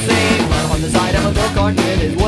people sing. On the side of a go-kart with his